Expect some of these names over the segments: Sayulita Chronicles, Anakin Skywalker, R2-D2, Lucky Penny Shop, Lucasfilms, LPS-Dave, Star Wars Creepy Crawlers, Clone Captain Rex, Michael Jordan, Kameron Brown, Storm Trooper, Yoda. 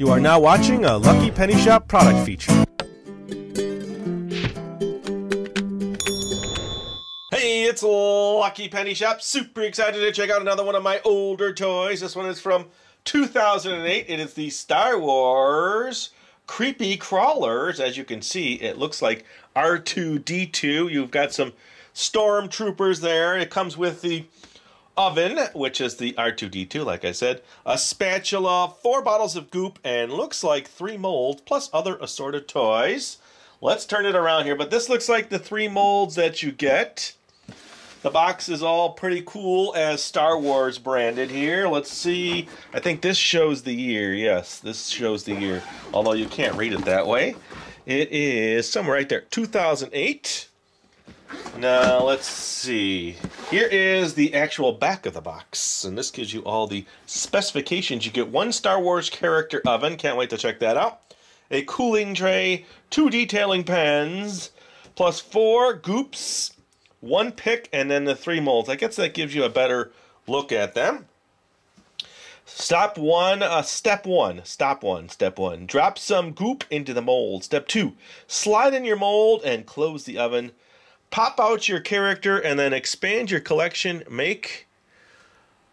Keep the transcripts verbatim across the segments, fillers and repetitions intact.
You are now watching a Lucky Penny Shop product feature. Hey, it's Lucky Penny Shop. Super excited to check out another one of my older toys. This one is from two thousand eight. It is the Star Wars Creepy Crawlers. As you can see, it looks like R two D two. You've got some Storm Troopers there. It comes with the oven, which is the R two D two, like I said, a spatula, four bottles of goop, and looks like three molds, plus other assorted toys. Let's turn it around here, but this looks like the three molds that you get. The box is all pretty cool as Star Wars branded here. Let's see. I think this shows the year. Yes, this shows the year, although you can't read it that way. It is somewhere right there, two thousand eight. Now, let's see. Here is the actual back of the box, and this gives you all the specifications. You get one Star Wars character oven, can't wait to check that out, a cooling tray, two detailing pens, plus four goops, one pick, and then the three molds. I guess that gives you a better look at them. Stop one, uh, step one, stop one, step one. Drop some goop into the mold. Step two, slide in your mold and close the oven. Pop out your character and then expand your collection. Make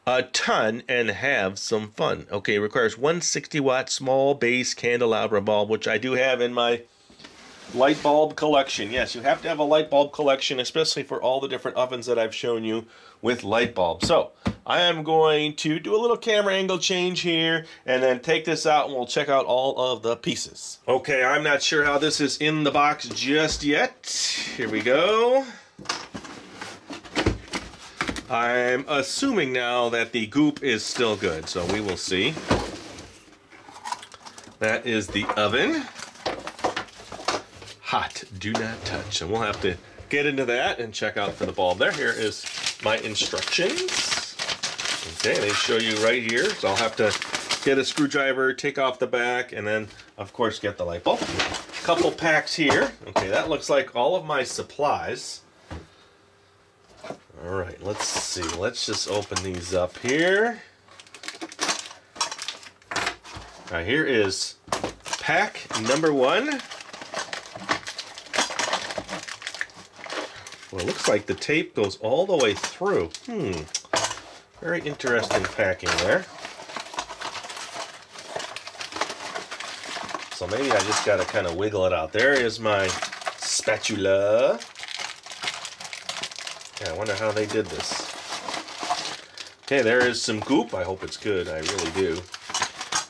a ton and have some fun. Okay, it requires one sixty watt small base candelabra bulb, which I do have in my light bulb collection. Yes, you have to have a light bulb collection, especially for all the different ovens that I've shown you with light bulbs. So I am going to do a little camera angle change here and then take this out and we'll check out all of the pieces. Okay, I'm not sure how this is in the box just yet. Here we go. I'm assuming now that the goop is still good, so we will see. That is the oven. Hot, do not touch. And we'll have to get into that and check out for the bulb there. Here is my instructions. Okay, they show you right here, so I'll have to get a screwdriver, take off the back, and then, of course, get the light bulb. A couple packs here. Okay, that looks like all of my supplies. All right, let's see. Let's just open these up here. All right, here is pack number one. Well, it looks like the tape goes all the way through. Hmm. Very interesting packing there. So maybe I just got to kind of wiggle it out. There is my spatula. Yeah, I wonder how they did this. Okay, there is some goop. I hope it's good. I really do.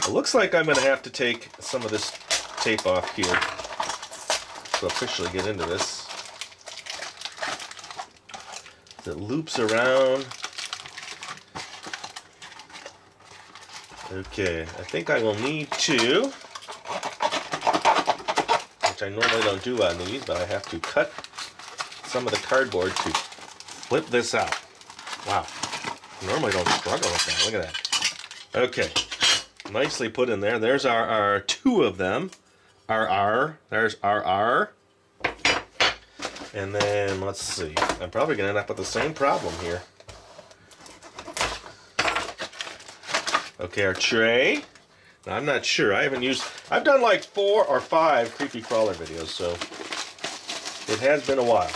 It looks like I'm going to have to take some of this tape off here to officially get into this. It loops around. Okay, I think I will need to, which I normally don't do on these, but I have to cut some of the cardboard to flip this out. Wow, I normally don't struggle with that. Look at that. Okay, nicely put in there. There's our, our two of them. Our R. There's our R. And then, let's see. I'm probably going to end up with the same problem here. Okay, our tray. Now, I'm not sure. I haven't used... I've done like four or five Creepy Crawler videos, so it has been a while.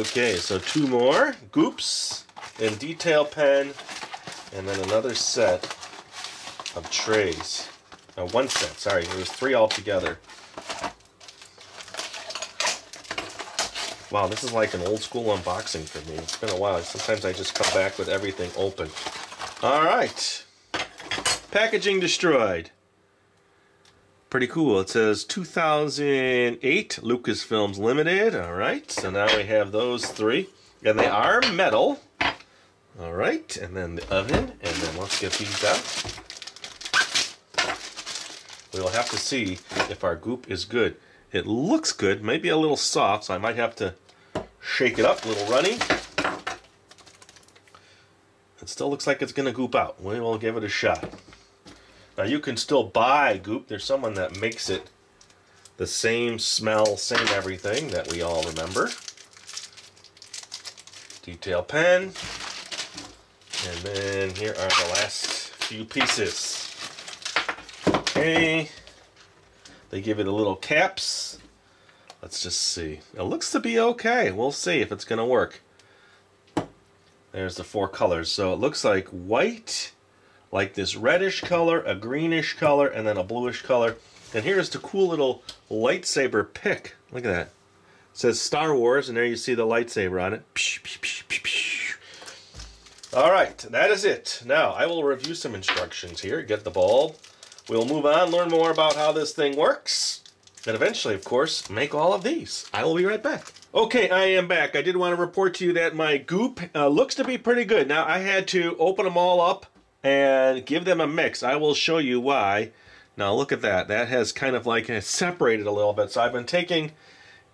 Okay, so two more. Goops and detail pen. And then another set of trays. No, one set. Sorry, it was three altogether. Wow, this is like an old school unboxing for me. It's been a while. Sometimes I just come back with everything open. All right. Packaging destroyed. Pretty cool. It says two thousand eight Lucasfilms Limited. All right. So now we have those three. And they are metal. All right. And then the oven. And then let's get these out. We'll have to see if our goop is good. It looks good. Maybe a little soft, so I might have to shake it up, a little runny. It still looks like it's going to goop out. We will give it a shot. Now you can still buy goop. There's someone that makes it the same smell, same everything that we all remember. detail pen. And then here are the last few pieces. Okay. They give it a little caps. Let's just see. It looks to be okay. We'll see if it's going to work. There's the four colors. So it looks like white, like this reddish color, a greenish color, and then a bluish color. And here's the cool little lightsaber pick. Look at that. It says Star Wars, and there you see the lightsaber on it. Alright, that is it. Now, I will review some instructions here. Get the bulb. We'll move on, learn more about how this thing works. And eventually, of course, make all of these. I will be right back. Okay, I am back. I did want to report to you that my goop uh, looks to be pretty good. Now, I had to open them all up and give them a mix. I will show you why. Now, look at that. That has kind of like separated a little bit. So I've been taking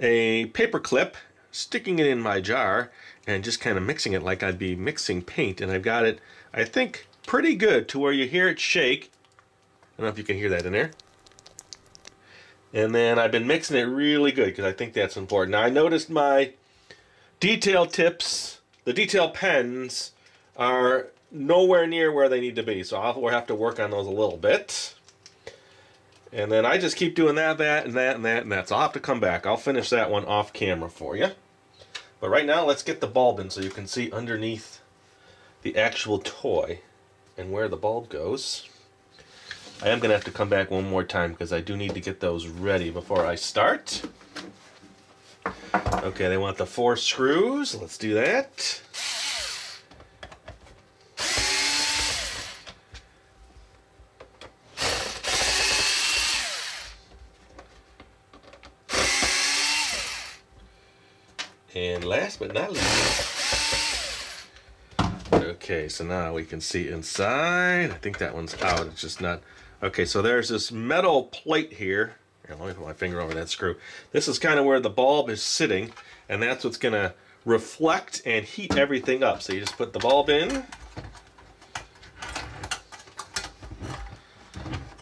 a paper clip, sticking it in my jar, and just kind of mixing it like I'd be mixing paint. And I've got it, I think, pretty good to where you hear it shake. I don't know if you can hear that in there. And then I've been mixing it really good because I think that's important. Now I noticed my detail tips, the detail pens, are nowhere near where they need to be. So I'll have to work on those a little bit. And then I just keep doing that, that, and that, and that, and that. So I'll have to come back. I'll finish that one off camera for you. But right now, let's get the bulb in so you can see underneath the actual toy and where the bulb goes. I am going to have to come back one more time because I do need to get those ready before I start. Okay, they want the four screws. Let's do that. And last but not least. Okay, so now we can see inside. I think that one's out. It's just not... Okay, so there's this metal plate here. Here, let me put my finger over that screw. This is kind of where the bulb is sitting, and that's what's going to reflect and heat everything up. So you just put the bulb in.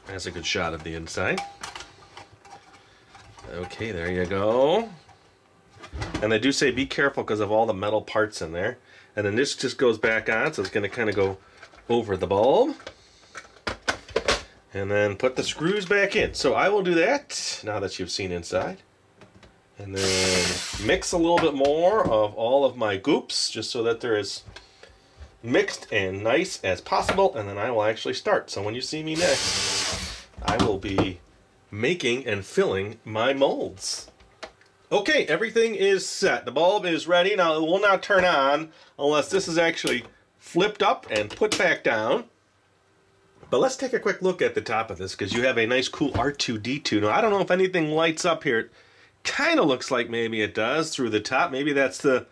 That's a good shot of the inside. Okay, there you go. And they do say be careful because of all the metal parts in there. And then this just goes back on, so it's going to kind of go over the bulb. And then put the screws back in. So I will do that now that you've seen inside. And then mix a little bit more of all of my goops just so that they're as mixed and nice as possible. And then I will actually start. So when you see me next, I will be making and filling my molds. Okay, everything is set. The bulb is ready. Now it will not turn on unless this is actually flipped up and put back down. But let's take a quick look at the top of this because you have a nice cool R two D two. Now, I don't know if anything lights up here. It kind of looks like maybe it does through the top. Maybe that's the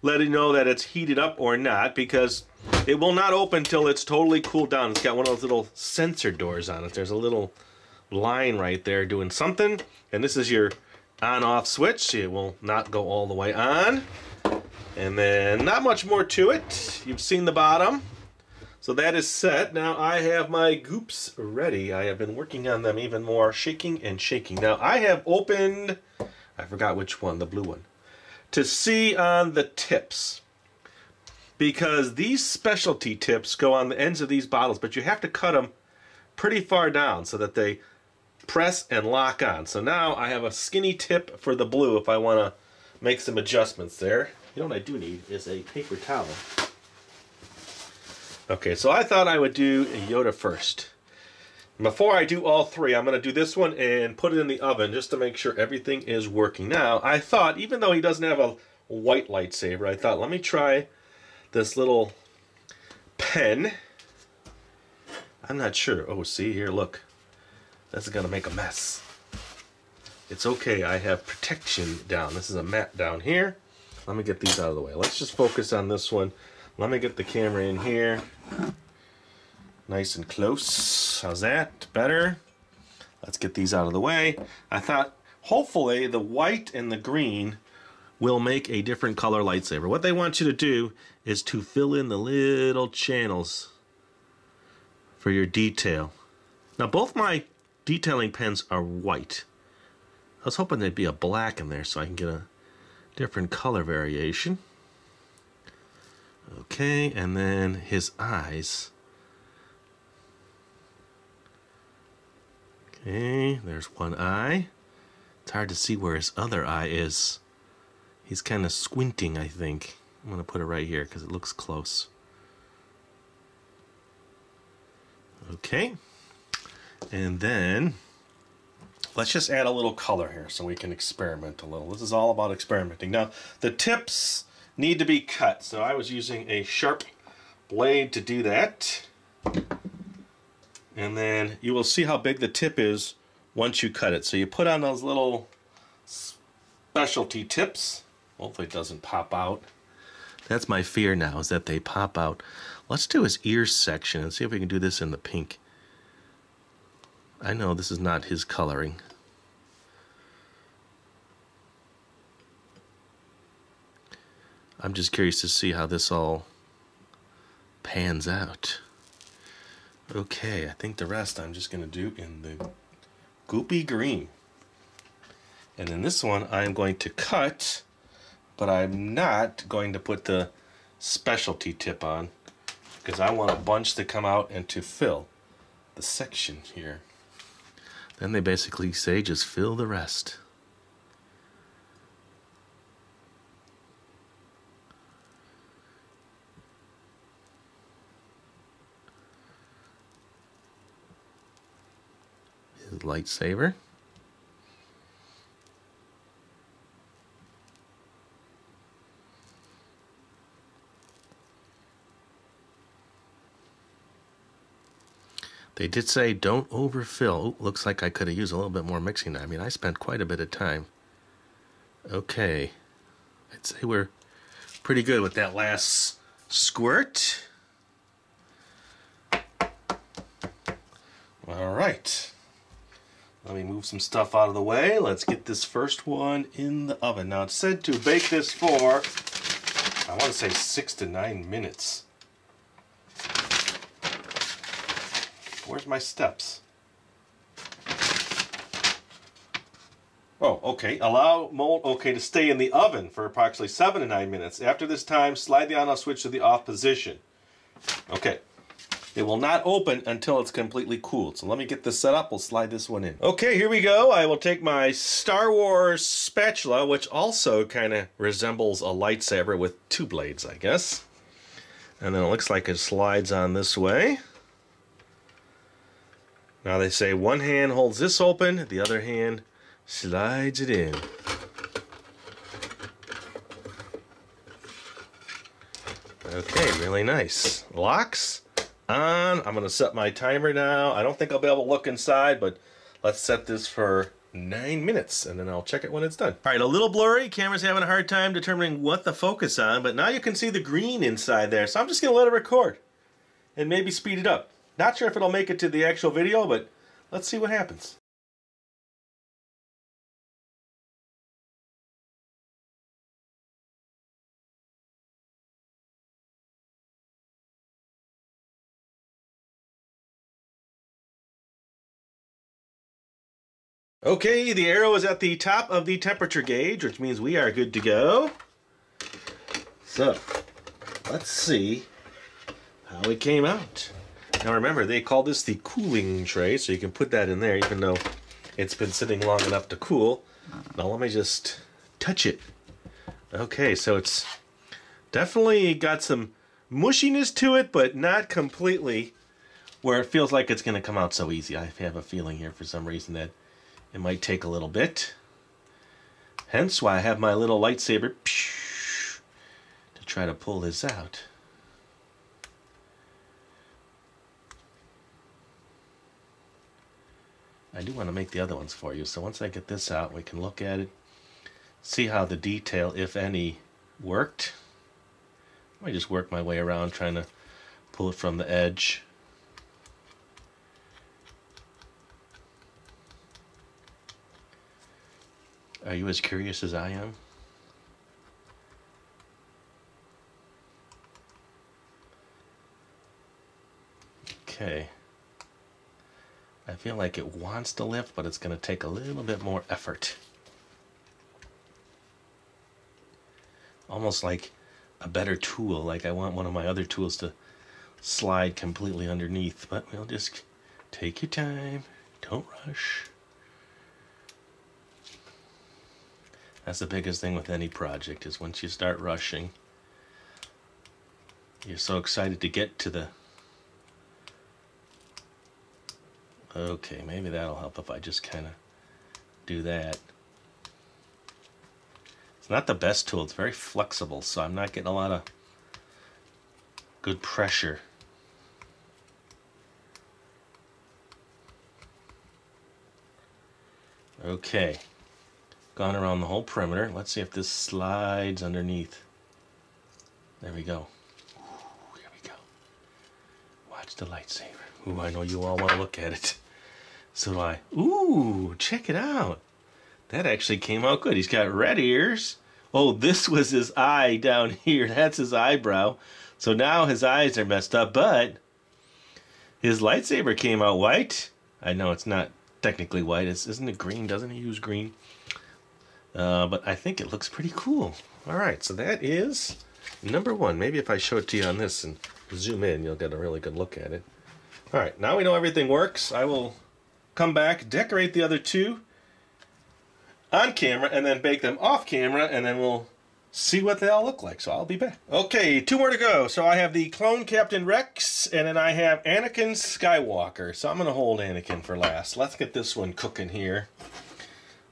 letting you know that it's heated up or not because it will not open until it's totally cooled down. It's got one of those little sensor doors on it. There's a little line right there doing something. And this is your on-off switch. It will not go all the way on. And then not much more to it. You've seen the bottom. So that is set. Now I have my goops ready. I have been working on them even more, shaking and shaking. Now I have opened, I forgot which one, the blue one, to see on the tips. Because these specialty tips go on the ends of these bottles, but you have to cut them pretty far down so that they press and lock on. So now I have a skinny tip for the blue if I want to make some adjustments there. You know what I do need is a paper towel. Okay, so I thought I would do a Yoda first. Before I do all three, I'm going to do this one and put it in the oven just to make sure everything is working. Now, I thought, even though he doesn't have a white lightsaber, I thought, let me try this little pen. I'm not sure. Oh, see, here, look. This is going to make a mess. It's okay, I have protection down. This is a mat down here. Let me get these out of the way. Let's just focus on this one. Let me get the camera in here. Nice and close. How's that? Better. Let's get these out of the way. I thought hopefully the white and the green will make a different color lightsaber. What they want you to do is to fill in the little channels for your detail. Now both my detailing pens are white. I was hoping there'd be a black in there so I can get a different color variation. Okay, and then his eyes. Okay, there's one eye. It's hard to see where his other eye is. He's kind of squinting, I think. I'm going to put it right here because it looks close. Okay. And then let's just add a little color here so we can experiment a little. This is all about experimenting. Now, the tips need to be cut, so I was using a sharp blade to do that. And then you will see how big the tip is once you cut it. So you put on those little specialty tips. Hopefully it doesn't pop out. That's my fear now, is that they pop out. Let's do his ear section and see if we can do this in the pink. I know this is not his coloring. I'm just curious to see how this all pans out. Okay, I think the rest I'm just going to do in the goopy green. And in this one I'm going to cut, but I'm not going to put the specialty tip on because I want a bunch to come out and to fill the section here. Then they basically say just fill the rest. His lightsaber. They did say don't overfill. Ooh, looks like I could have used a little bit more mixing. I mean, I spent quite a bit of time. Okay. I'd say we're pretty good with that last squirt. All right. Let me move some stuff out of the way. Let's get this first one in the oven. Now, it's said to bake this for, I want to say, six to nine minutes. Where's my steps? Oh, okay. Allow mold, okay, to stay in the oven for approximately seven to nine minutes. After this time, slide the on-off switch to the off position. Okay. It will not open until it's completely cooled. So let me get this set up. We'll slide this one in. Okay, here we go. I will take my Star Wars spatula, which also kind of resembles a lightsaber with two blades, I guess. And then it looks like it slides on this way. Now they say one hand holds this open, the other hand slides it in. Okay, really nice. Locks on. I'm going to set my timer now. I don't think I'll be able to look inside, but let's set this for nine minutes, and then I'll check it when it's done. All right, a little blurry. Camera's having a hard time determining what to focus on, but now you can see the green inside there, so I'm just going to let it record and maybe speed it up. Not sure if it'll make it to the actual video, but let's see what happens. Okay, the arrow is at the top of the temperature gauge, which means we are good to go. So, let's see how it came out. Now remember, they call this the cooling tray, so you can put that in there even though it's been sitting long enough to cool. Now let me just touch it. Okay, so it's definitely got some mushiness to it, but not completely where it feels like it's going to come out so easy. I have a feeling here for some reason that it might take a little bit. Hence why I have my little lightsaber to try to pull this out. I do want to make the other ones for you, so once I get this out, we can look at it, see how the detail, if any, worked. I might just work my way around trying to pull it from the edge. Are you as curious as I am? Okay. I feel like it wants to lift, but it's going to take a little bit more effort. Almost like a better tool. Like, I want one of my other tools to slide completely underneath, but we'll just take your time. Don't rush. That's the biggest thing with any project, is once you start rushing, you're so excited to get to the... Okay, maybe that'll help if I just kind of do that. It's not the best tool. It's very flexible, so I'm not getting a lot of good pressure. Okay, gone around the whole perimeter. Let's see if this slides underneath. There we go. Ooh, here we go. Watch the lightsaber. Ooh, I know you all want to look at it. So do I. Ooh, check it out. That actually came out good. He's got red ears. Oh, this was his eye down here. That's his eyebrow. So now his eyes are messed up, but his lightsaber came out white. I know it's not technically white. It's, isn't it green? Doesn't he use green? Uh, but I think it looks pretty cool. All right, so that is number one. Maybe if I show it to you on this and zoom in, you'll get a really good look at it. All right, now we know everything works. I will come back, decorate the other two on camera, and then bake them off camera, and then we'll see what they all look like. So I'll be back. Okay, two more to go. So I have the Clone Captain Rex, and then I have Anakin Skywalker. So I'm going to hold Anakin for last. Let's get this one cooking here.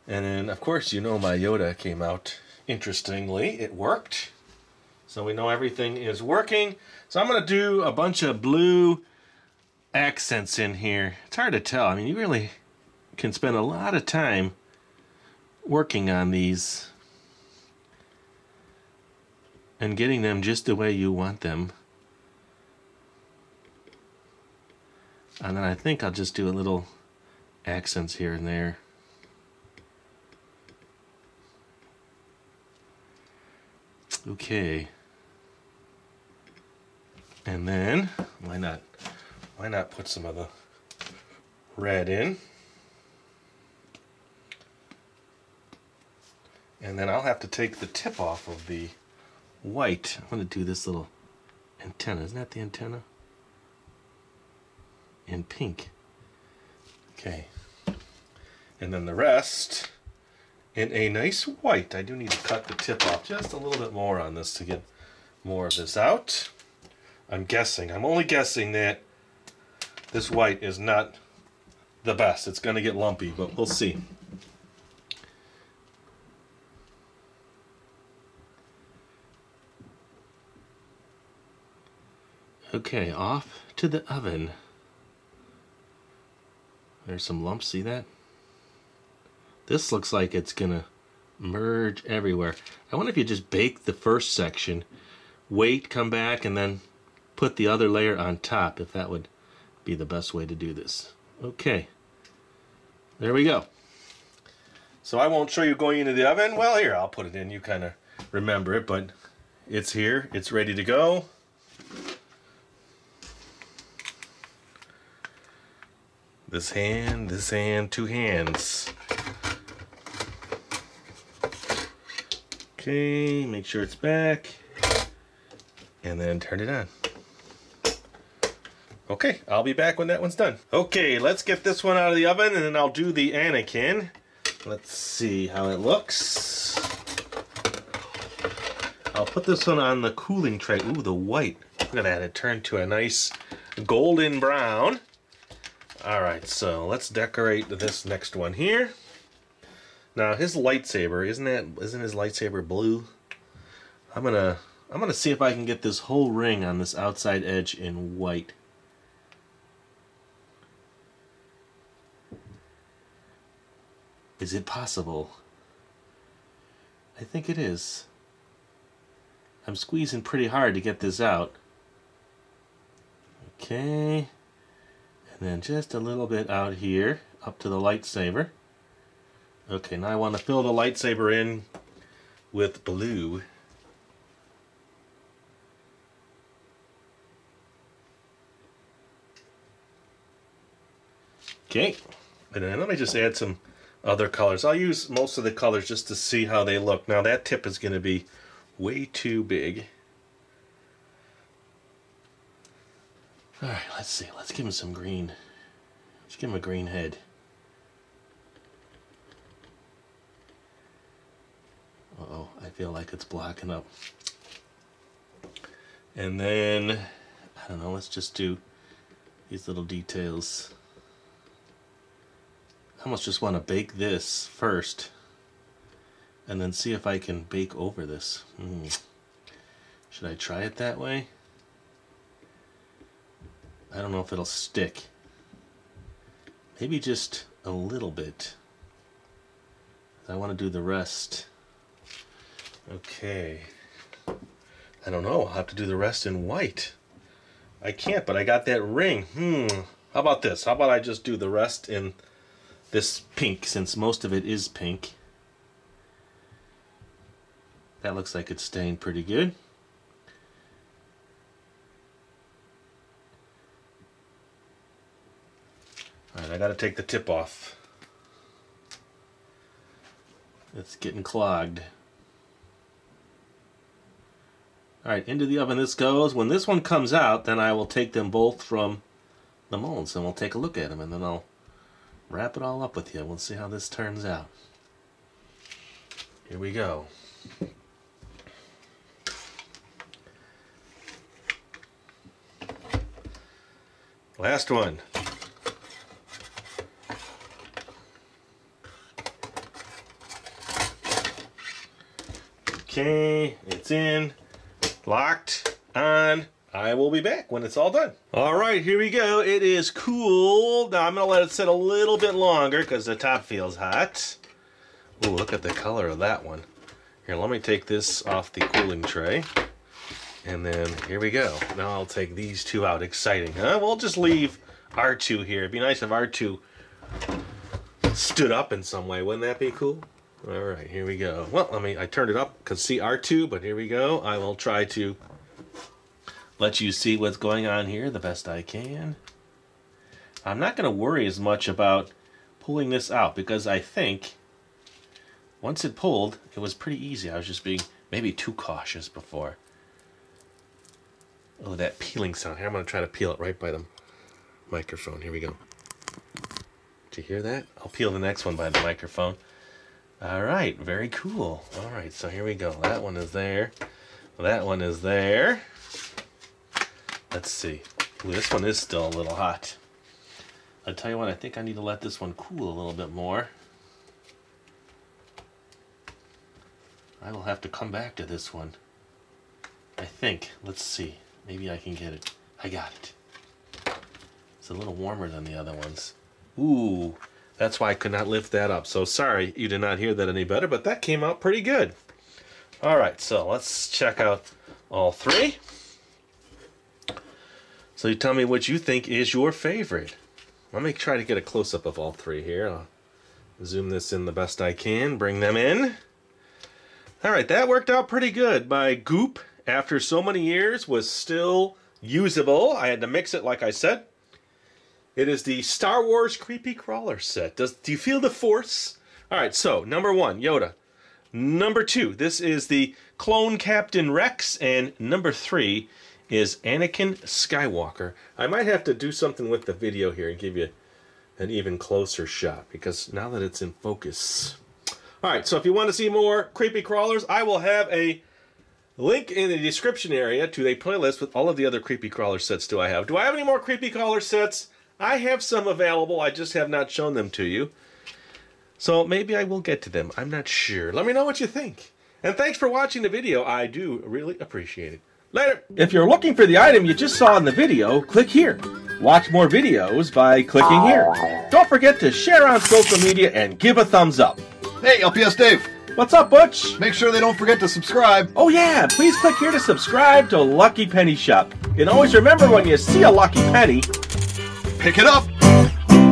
And then, of course, you know my Yoda came out. Interestingly, it worked. So we know everything is working. So I'm going to do a bunch of blue accents in here. It's hard to tell. I mean, you really can spend a lot of time working on these and getting them just the way you want them. And then I think I'll just do a little accents here and there. Okay. And then, why not? Why not put some of the red in? And then I'll have to take the tip off of the white. I'm going to do this little antenna. Isn't that the antenna? In pink. Okay. And then the rest in a nice white. I do need to cut the tip off just a little bit more on this to get more of this out. I'm guessing. I'm only guessing that this white is not the best. It's going to get lumpy, but we'll see. Okay, off to the oven. There's some lumps, see that? This looks like it's going to merge everywhere. I wonder if you just bake the first section, wait, come back, and then put the other layer on top, if that would be the best way to do this. Okay, there we go. So I won't show you going into the oven. Well, here, I'll put it in. You kind of remember it, but it's here. It's ready to go. This hand, this hand, two hands. Okay, make sure it's back. And then turn it on. Okay, I'll be back when that one's done. Okay, let's get this one out of the oven, and then I'll do the Anakin. Let's see how it looks. I'll put this one on the cooling tray. Ooh, the white. Look at that. It turned to a nice golden brown. All right, so let's decorate this next one here. Now, his lightsaber, isn't that, isn't his lightsaber blue? I'm gonna, I'm gonna see if I can get this whole ring on this outside edge in white. Is it possible? I think it is. I'm squeezing pretty hard to get this out. Okay. And then just a little bit out here, up to the lightsaber. Okay, now I want to fill the lightsaber in with blue. Okay. And then let me just add some other colors. I'll use most of the colors just to see how they look. Now that tip is going to be way too big. Alright, let's see. Let's give him some green. Let's give him a green head. Uh-oh, I feel like it's blocking up. And then, I don't know, let's just do these little details. I almost just want to bake this first and then see if I can bake over this. Mm. Should I try it that way? I don't know if it'll stick. Maybe just a little bit. I want to do the rest. Okay. I don't know. I'll have to do the rest in white. I can't, but I got that ring. Hmm. How about this? How about I just do the rest in this pink, since most of it is pink. That looks like it's staying pretty good. Alright, I gotta take the tip off. It's getting clogged. Alright, into the oven this goes. When this one comes out, then I will take them both from the molds and we'll take a look at them, and then I'll wrap it all up with you. We'll see how this turns out. Here we go. Last one. Okay, it's in. Locked on. I will be back when it's all done. All right, here we go. It is cool. Now I'm going to let it sit a little bit longer because the top feels hot. Ooh, look at the color of that one. Here, let me take this off the cooling tray. And then here we go. Now I'll take these two out. Exciting, huh? We'll just leave R two here. It'd be nice if R two stood up in some way. Wouldn't that be cool? All right, here we go. Well, let me, I turned it up because see R two, but here we go. I will try to let you see what's going on here the best I can. I'm not going to worry as much about pulling this out because I think once it pulled, it was pretty easy. I was just being maybe too cautious before. Oh, that peeling sound. Here, I'm going to try to peel it right by the microphone. Here we go. Did you hear that? I'll peel the next one by the microphone. All right, very cool. All right, so here we go. That one is there. That one is there. Let's see. Ooh, this one is still a little hot. I'll tell you what, I think I need to let this one cool a little bit more. I will have to come back to this one. I think. Let's see. Maybe I can get it. I got it. It's a little warmer than the other ones. Ooh, that's why I could not lift that up. So sorry you did not hear that any better, but that came out pretty good. All right, so let's check out all three. So you tell me what you think is your favorite. Let me try to get a close-up of all three here. I'll zoom this in the best I can, bring them in. All right, that worked out pretty good. My goop, after so many years, was still usable. I had to mix it, like I said. It is the Star Wars Creepy Crawler set. Does, do you feel the force? All right, so number one, Yoda. Number two, this is the Clone Captain Rex. And number three is Anakin Skywalker. I might have to do something with the video here and give you an even closer shot because now that it's in focus. All right, so if you want to see more Creepy Crawlers, I will have a link in the description area to a playlist with all of the other Creepy Crawler sets do I have. Do I have any more Creepy Crawler sets? I have some available. I just have not shown them to you. So maybe I will get to them. I'm not sure. Let me know what you think. And thanks for watching the video. I do really appreciate it. Later. If you're looking for the item you just saw in the video, click here. Watch more videos by clicking here. Don't forget to share on social media and give a thumbs up. Hey, L P S Dave. What's up, Butch? Make sure they don't forget to subscribe. Oh yeah, please click here to subscribe to Lucky Penny Shop. And always remember, when you see a Lucky Penny, pick it up.